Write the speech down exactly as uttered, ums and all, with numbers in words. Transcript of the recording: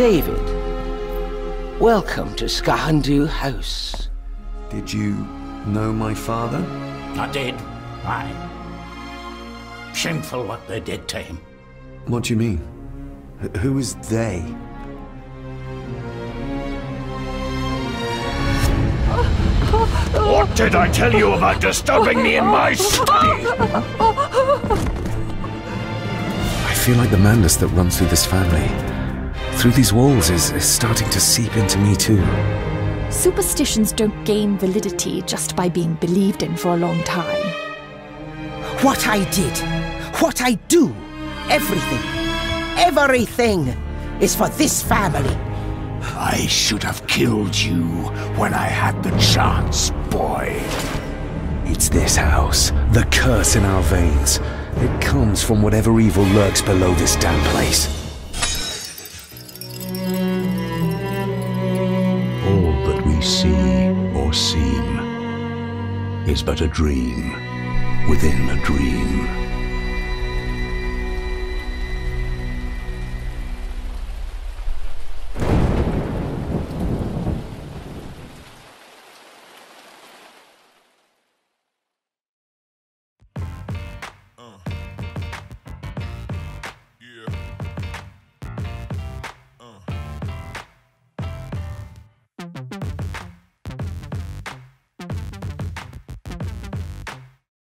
David. Welcome to Skahandu House. Did you know my father? I did. I. Shameful what they did to him. What do you mean? H- who is they? What did I tell you about disturbing me in my study? I feel like the madness that runs through this family, through these walls, is, is starting to seep into me too. Superstitions don't gain validity just by being believed in for a long time. What I did, what I do, everything, everything is for this family. I should have killed you when I had the chance, boy. It's this house, the curse in our veins. It comes from whatever evil lurks below this damn place. All that we see or seem is but a dream within a dream.